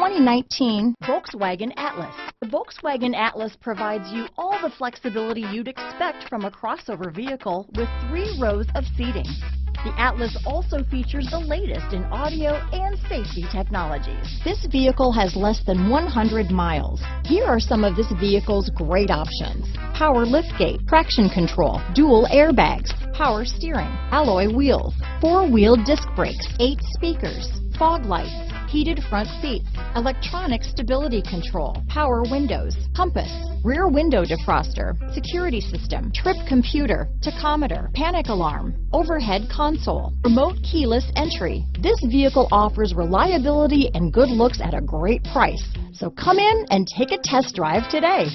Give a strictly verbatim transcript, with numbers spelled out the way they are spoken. twenty nineteen Volkswagen Atlas. The Volkswagen Atlas provides you all the flexibility you'd expect from a crossover vehicle with three rows of seating. The Atlas also features the latest in audio and safety technologies. This vehicle has less than one hundred miles. Here are some of this vehicle's great options: power liftgate, traction control, dual airbags, power steering, alloy wheels, four-wheel disc brakes, eight speakers, fog lights, heated front seats, electronic stability control, power windows, compass, rear window defroster, security system, trip computer, tachometer, panic alarm, overhead console, remote keyless entry. This vehicle offers reliability and good looks at a great price. So come in and take a test drive today.